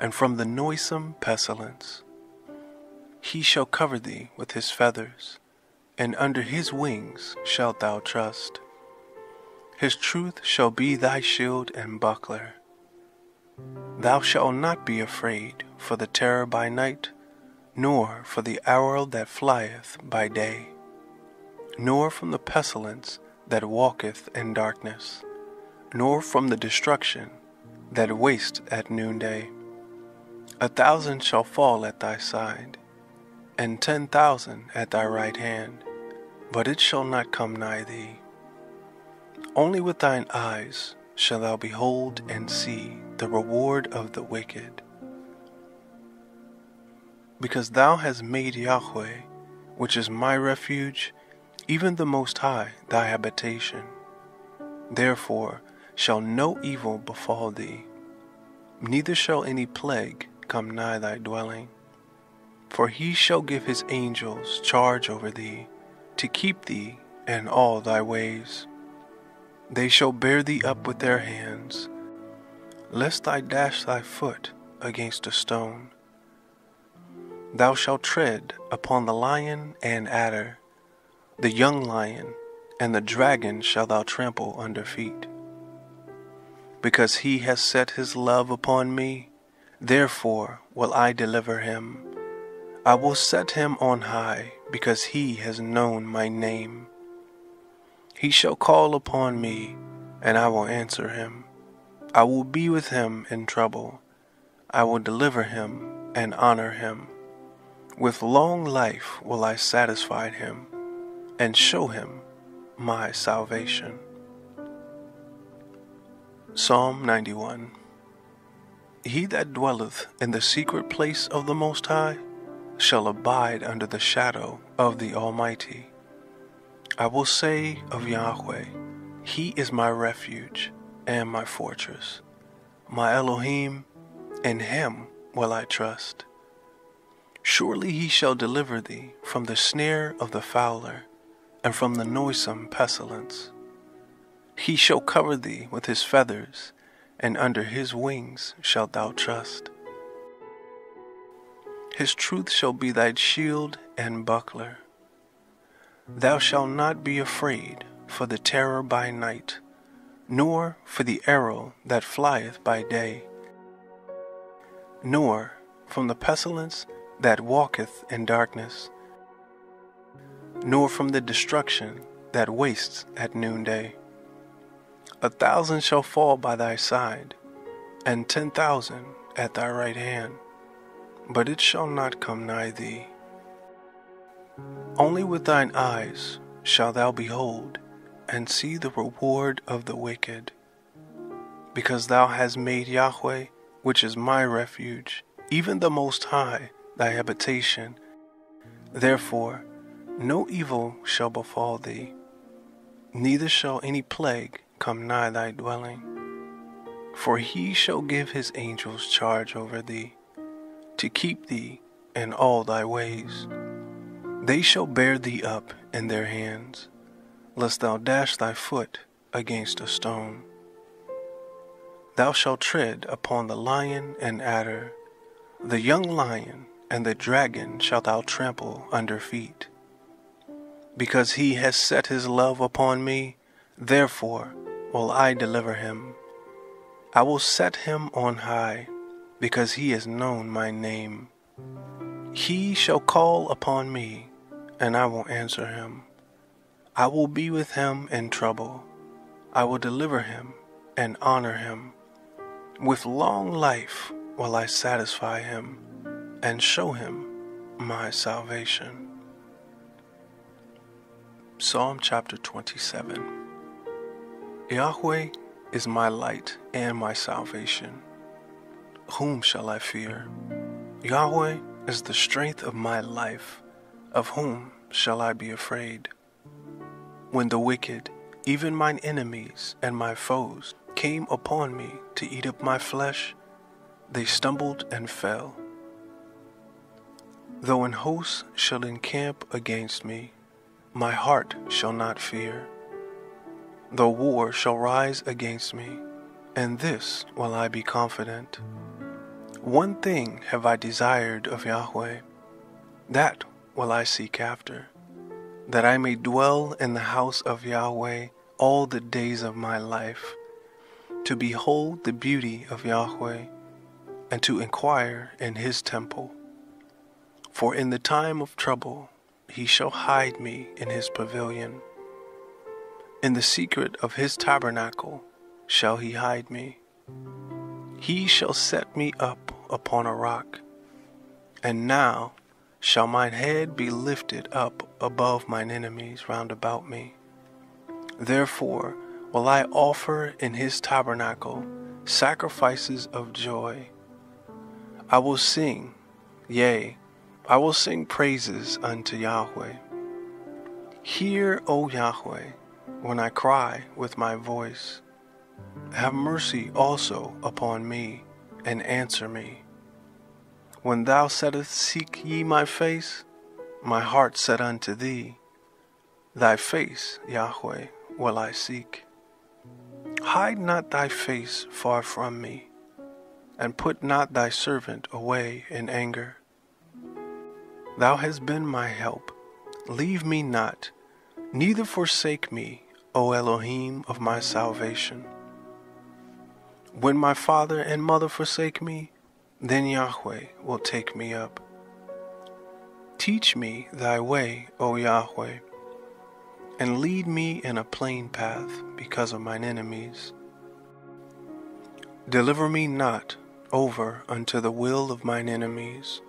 and from the noisome pestilence. He shall cover thee with His feathers, and under His wings shalt thou trust. His truth shall be thy shield and buckler. Thou shalt not be afraid for the terror by night, nor for the arrow that flieth by day, nor from the pestilence that walketh in darkness, nor from the destruction that wasteth at noonday. A thousand shall fall at thy side, and ten thousand at thy right hand, but it shall not come nigh thee. Only with thine eyes shalt thou behold and see the reward of the wicked. Because thou hast made Yahweh, which is my refuge, even the Most High, thy habitation, therefore shall no evil befall thee, neither shall any plague come nigh thy dwelling. For He shall give His angels charge over thee, to keep thee in all thy ways. They shall bear thee up with their hands, lest thou dash thy foot against a stone. Thou shalt tread upon the lion and adder, the young lion and the dragon shalt thou trample under feet. Because He has set His love upon me, therefore will I deliver Him. I will set Him on high, because He has known my name. He shall call upon me, and I will answer him. I will be with him in trouble. I will deliver him and honor him. With long life will I satisfy him and show him my salvation. Psalm ninety-one. He that dwelleth in the secret place of the Most High shall abide under the shadow of the Almighty. I will say of Yahweh, He is my refuge and my fortress, my Elohim, in him will I trust. Surely he shall deliver thee from the snare of the fowler, and from the noisome pestilence. He shall cover thee with his feathers, and under his wings shalt thou trust. His truth shall be thy shield and buckler. Thou shalt not be afraid for the terror by night, nor for the arrow that flieth by day, nor from the pestilence that walketh in darkness, nor from the destruction that wastes at noonday. A thousand shall fall by thy side, and ten thousand at thy right hand, but it shall not come nigh thee. Only with thine eyes shalt thou behold, and see the reward of the wicked. Because thou hast made Yahweh, which is my refuge, even the Most High, thy habitation, therefore no evil shall befall thee, neither shall any plague come nigh thy dwelling. For he shall give his angels charge over thee, to keep thee in all thy ways. They shall bear thee up in their hands, lest thou dash thy foot against a stone. Thou shalt tread upon the lion and adder, the young lion and the dragon shalt thou trample under feet. Because he has set his love upon me, therefore will I deliver him. I will set him on high, because he has known my name. He shall call upon me, and I will answer him. I will be with him in trouble. I will deliver him and honor him. With long life will I satisfy him and show him my salvation. Psalm chapter twenty-seven. Yahweh is my light and my salvation. Whom shall I fear? Yahweh is the strength of my life. Of whom shall I be afraid? When the wicked, even mine enemies and my foes, came upon me to eat up my flesh, they stumbled and fell. Though an host shall encamp against me, my heart shall not fear. Though war shall rise against me, in this will I be confident. One thing have I desired of Yahweh, that will I seek after, that I may dwell in the house of Yahweh all the days of my life, to behold the beauty of Yahweh, and to inquire in his temple. For in the time of trouble he shall hide me in his pavilion. In the secret of his tabernacle shall he hide me. He shall set me up upon a rock, and now shall mine head be lifted up above mine enemies round about me. Therefore will I offer in his tabernacle sacrifices of joy. I will sing, yea, I will sing praises unto Yahweh. Hear, O Yahweh, when I cry with my voice. Have mercy also upon me, and answer me. When thou saidest, Seek ye my face, my heart said unto thee, Thy face, Yahweh, will I seek. Hide not thy face far from me, and put not thy servant away in anger. Thou hast been my help. Leave me not, neither forsake me, O Elohim of my salvation. When my father and mother forsake me, then Yahweh will take me up. Teach me thy way, O Yahweh, and lead me in a plain path because of mine enemies. Deliver me not over unto the will of mine enemies,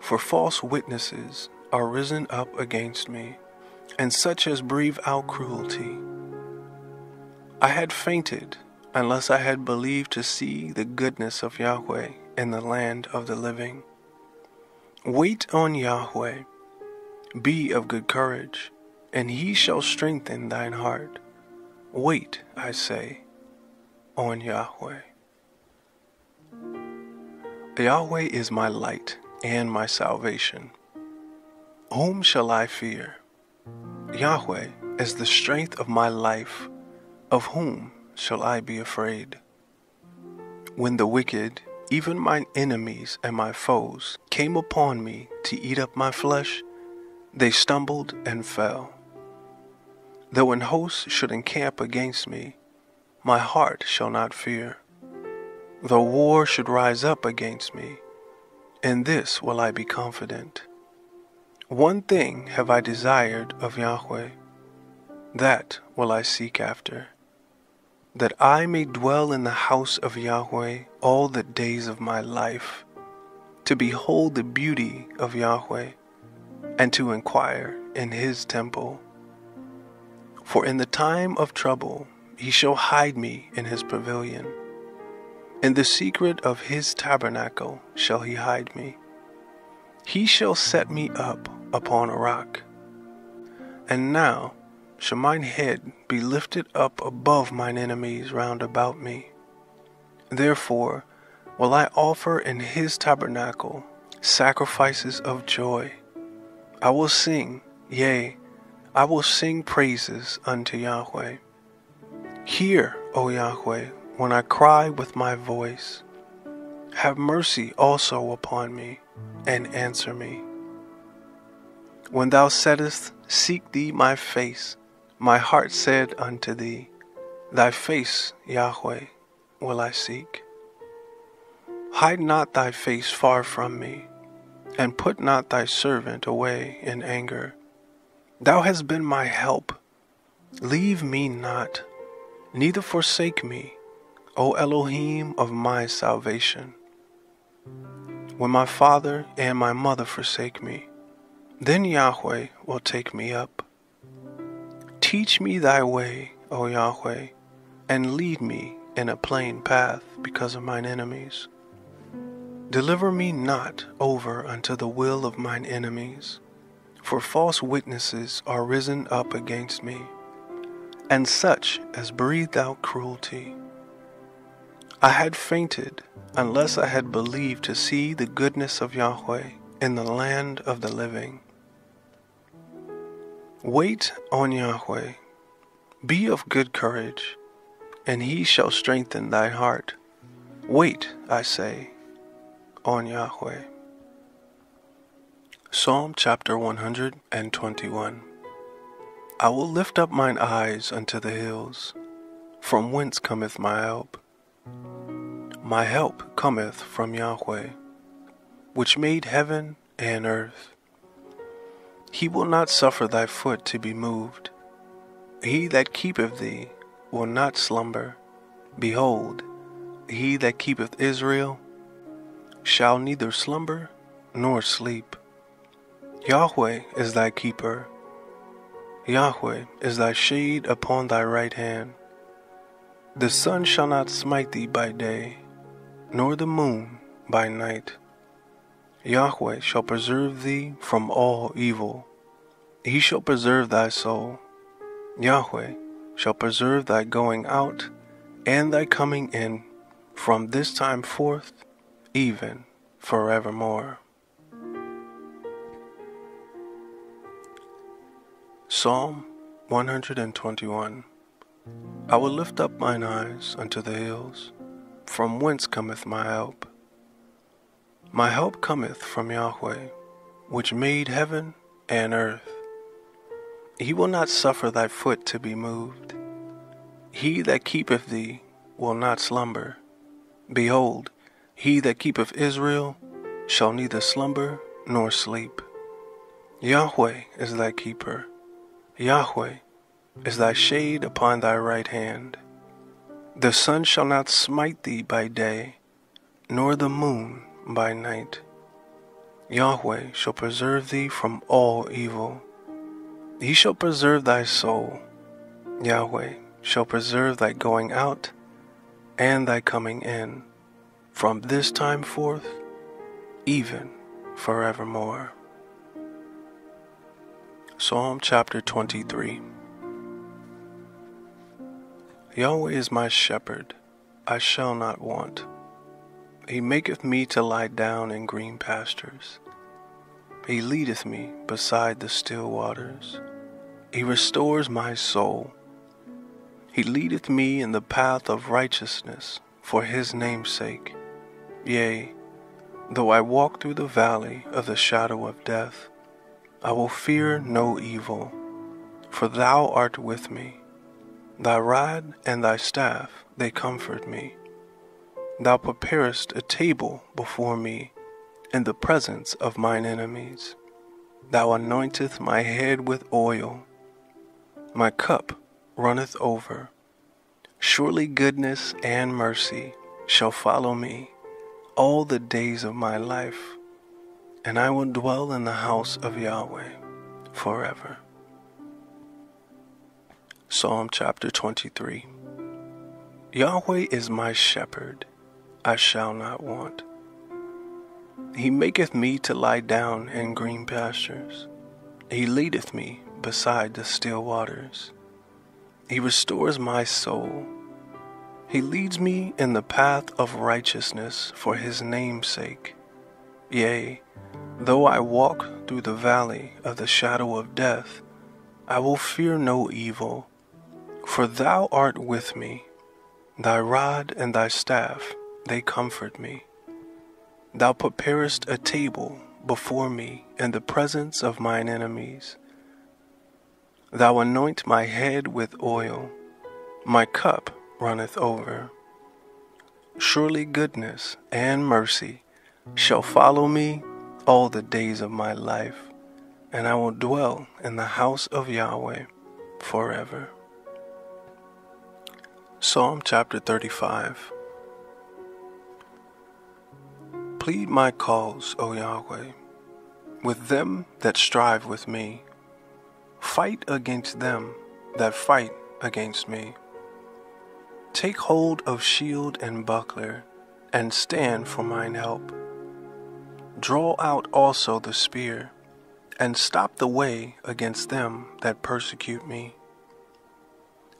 for false witnesses are risen up against me, and such as breathe out cruelty. I had fainted unless I had believed to see the goodness of Yahweh in the land of the living. Wait on Yahweh, be of good courage, and he shall strengthen thine heart. Wait, I say, on Yahweh. Yahweh is my light and my salvation. Whom shall I fear? Yahweh is the strength of my life. Of whom shall I be afraid? When the wicked, even mine enemies and my foes, came upon me to eat up my flesh, they stumbled and fell. Though an host should encamp against me, my heart shall not fear. Though war should rise up against me, in this will I be confident. One thing have I desired of Yahweh, that will I seek after, that I may dwell in the house of Yahweh all the days of my life, to behold the beauty of Yahweh, and to inquire in his temple. For in the time of trouble he shall hide me in his pavilion. In the secret of his tabernacle shall he hide me. He shall set me up upon a rock. And now shall mine head be lifted up above mine enemies round about me. Therefore will I offer in his tabernacle sacrifices of joy. I will sing, yea, I will sing praises unto Yahweh. Hear, O Yahweh, when I cry with my voice. Have mercy also upon me, and answer me. When thou saidest, Seek thee my face, my heart said unto thee, Thy face, Yahweh, will I seek. Hide not thy face far from me, and put not thy servant away in anger. Thou hast been my help. Leave me not, neither forsake me, O Elohim of my salvation. When my father and my mother forsake me, then Yahweh will take me up. Teach me thy way, O Yahweh, and lead me in a plain path because of mine enemies. Deliver me not over unto the will of mine enemies, for false witnesses are risen up against me, and such as breathe out cruelty. I had fainted unless I had believed to see the goodness of Yahweh in the land of the living. Wait on Yahweh, be of good courage, and he shall strengthen thy heart. Wait, I say, on Yahweh. Psalm chapter one hundred twenty-one. I will lift up mine eyes unto the hills, from whence cometh my help. My help cometh from Yahweh, which made heaven and earth. He will not suffer thy foot to be moved. He that keepeth thee will not slumber. Behold, he that keepeth Israel shall neither slumber nor sleep. Yahweh is thy keeper. Yahweh is thy shade upon thy right hand. The sun shall not smite thee by day, nor the moon by night. Yahweh shall preserve thee from all evil. He shall preserve thy soul. Yahweh shall preserve thy going out and thy coming in from this time forth, even forevermore. Psalm one hundred twenty-one. I will lift up mine eyes unto the hills, from whence cometh my help. My help cometh from Yahweh, which made heaven and earth. He will not suffer thy foot to be moved. He that keepeth thee will not slumber. Behold, he that keepeth Israel shall neither slumber nor sleep. Yahweh is thy keeper. Yahweh is thy shade upon thy right hand. The sun shall not smite thee by day, nor the moon by night. Yahweh shall preserve thee from all evil. He shall preserve thy soul. Yahweh shall preserve thy going out and thy coming in from this time forth, even forevermore. Psalm chapter twenty-three. Yahweh is my shepherd, I shall not want. He maketh me to lie down in green pastures. He leadeth me beside the still waters. He restores my soul. He leadeth me in the path of righteousness for his name's sake. Yea, though I walk through the valley of the shadow of death, I will fear no evil, for thou art with me. Thy rod and thy staff, they comfort me. Thou preparest a table before me in the presence of mine enemies. Thou anointest my head with oil. My cup runneth over. Surely goodness and mercy shall follow me all the days of my life, and I will dwell in the house of Yahweh forever. Psalm chapter twenty-three. Yahweh is my shepherd, I shall not want. He maketh me to lie down in green pastures. He leadeth me beside the still waters. He restores my soul. He leads me in the path of righteousness for his name's sake. Yea, though I walk through the valley of the shadow of death, I will fear no evil, for thou art with me. Thy rod and thy staff, they comfort me. Thou preparest a table before me in the presence of mine enemies. Thou anoint my head with oil. My cup runneth over. Surely goodness and mercy shall follow me all the days of my life, and I will dwell in the house of Yahweh forever. Psalm chapter thirty-five. Plead my cause, O Yahweh, with them that strive with me. Fight against them that fight against me. Take hold of shield and buckler, and stand for mine help. Draw out also the spear, and stop the way against them that persecute me.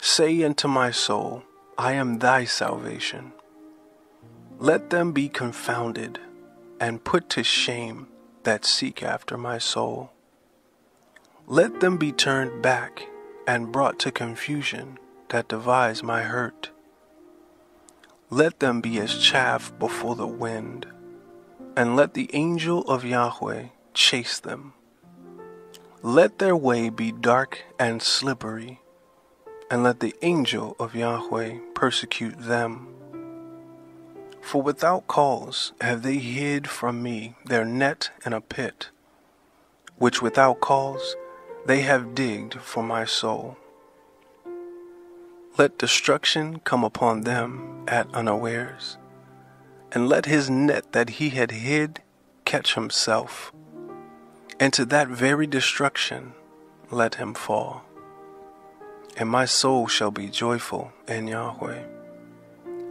Say unto my soul, I am thy salvation. Let them be confounded and put to shame that seek after my soul. Let them be turned back and brought to confusion that devise my hurt. Let them be as chaff before the wind, and let the angel of Yahweh chase them. Let their way be dark and slippery, and let the angel of Yahweh persecute them. For without cause have they hid from me their net in a pit, which without cause they have digged for my soul. Let destruction come upon them at unawares, and let his net that he had hid catch himself. Into that very destruction let him fall. And my soul shall be joyful in Yahweh.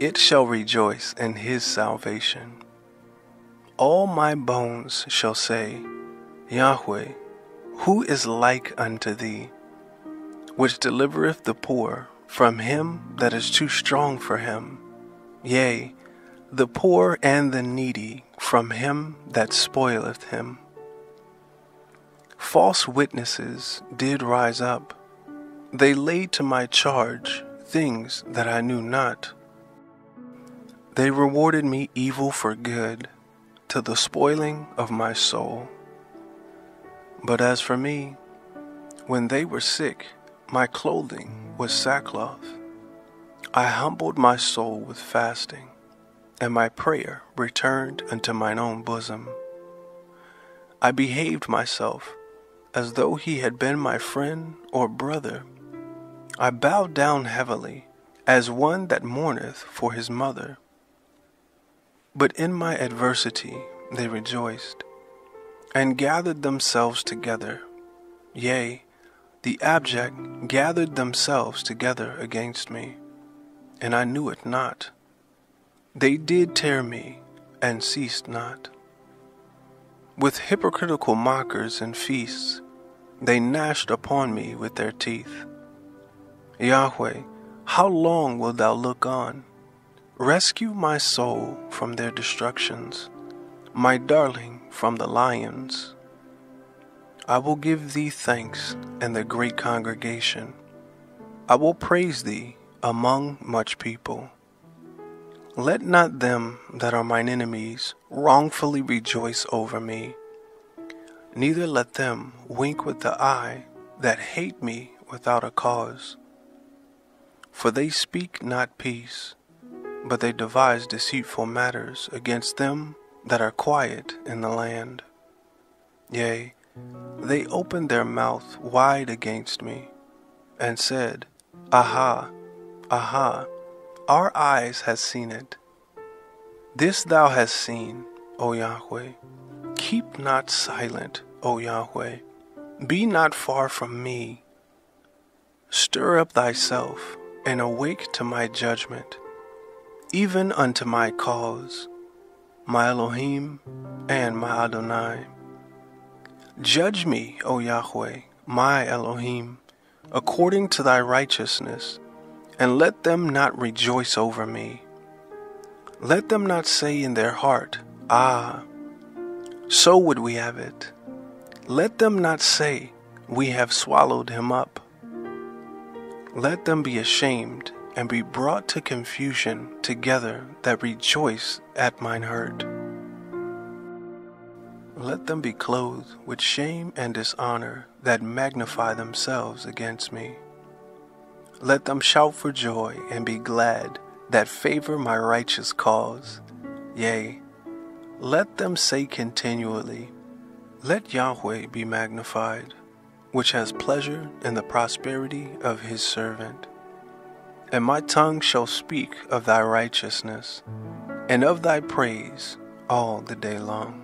It shall rejoice in his salvation. All my bones shall say, Yahweh, who is like unto thee, which delivereth the poor from him that is too strong for him, yea, the poor and the needy from him that spoileth him. False witnesses did rise up. They laid to my charge things that I knew not. They rewarded me evil for good, to the spoiling of my soul. But as for me, when they were sick, my clothing was sackcloth. I humbled my soul with fasting, and my prayer returned unto mine own bosom. I behaved myself as though he had been my friend or brother. I bowed down heavily, as one that mourneth for his mother. But in my adversity they rejoiced, and gathered themselves together. Yea, the abject gathered themselves together against me, and I knew it not. They did tear me, and ceased not. With hypocritical mockers and feasts, they gnashed upon me with their teeth. Yahweh, how long wilt thou look on? Rescue my soul from their destructions, my darling from the lions. I will give thee thanks in the great congregation. I will praise thee among much people. Let not them that are mine enemies wrongfully rejoice over me. Neither let them wink with the eye that hate me without a cause. For they speak not peace, but they devise deceitful matters against them that are quiet in the land. Yea, they opened their mouth wide against me, and said, Aha, aha, our eyes has seen it. This thou hast seen, O Yahweh. Keep not silent, O Yahweh. Be not far from me. Stir up thyself, and awake to my judgment, even unto my cause, my Elohim and my Adonai. Judge me, O Yahweh, my Elohim, according to thy righteousness, and let them not rejoice over me. Let them not say in their heart, Ah, so would we have it. Let them not say, We have swallowed him up. Let them be ashamed and be brought to confusion together that rejoice at mine hurt. Let them be clothed with shame and dishonor that magnify themselves against me. Let them shout for joy and be glad that favor my righteous cause. Yea, let them say continually, Let Yahweh be magnified, which has pleasure in the prosperity of his servant. And my tongue shall speak of thy righteousness, and of thy praise all the day long.